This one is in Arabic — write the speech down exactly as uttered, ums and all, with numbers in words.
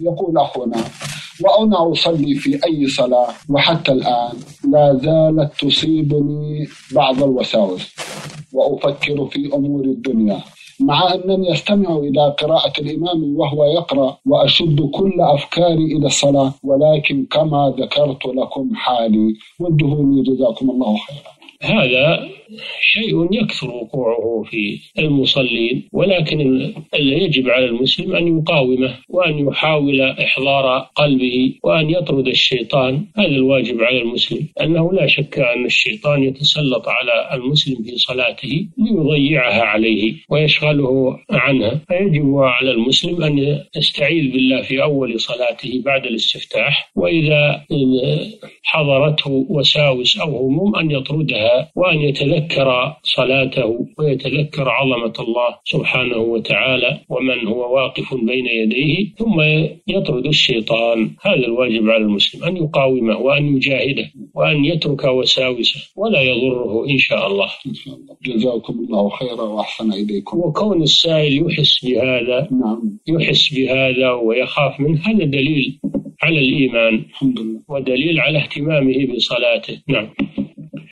يقول أخونا: وأنا أصلي في أي صلاة وحتى الآن لا زالت تصيبني بعض الوساوس وأفكر في أمور الدنيا، مع أنني أستمع إلى قراءة الإمام وهو يقرأ وأشد كل أفكاري إلى الصلاة، ولكن كما ذكرت لكم حالي، وادهوني جزاكم الله خيرا. هذا شيء يكثر وقوعه في المصلين، ولكن اللي يجب على المسلم أن يقاومه وأن يحاول إحضار قلبه وأن يطرد الشيطان. هذا الواجب على المسلم، أنه لا شك أن الشيطان يتسلط على المسلم في صلاته ليضيعها عليه ويشغله عنها، فيجب على المسلم أن يستعيذ بالله في أول صلاته بعد الاستفتاح، وإذا حضرته وساوس أو هموم أن يطردها وأن يتذكر صلاته ويتذكر عظمة الله سبحانه وتعالى ومن هو واقف بين يديه، ثم يطرد الشيطان. هذا الواجب على المسلم، أن يقاومه وأن يجاهده وأن يترك وساوسه ولا يضره إن شاء الله. إن شاء الله. جزاكم الله خيرا وأحسن إليكم. وكون السائل يحس بهذا، نعم، يحس بهذا ويخاف من هذا دليل على الإيمان، الحمد لله، ودليل على اهتمامه بصلاته. نعم.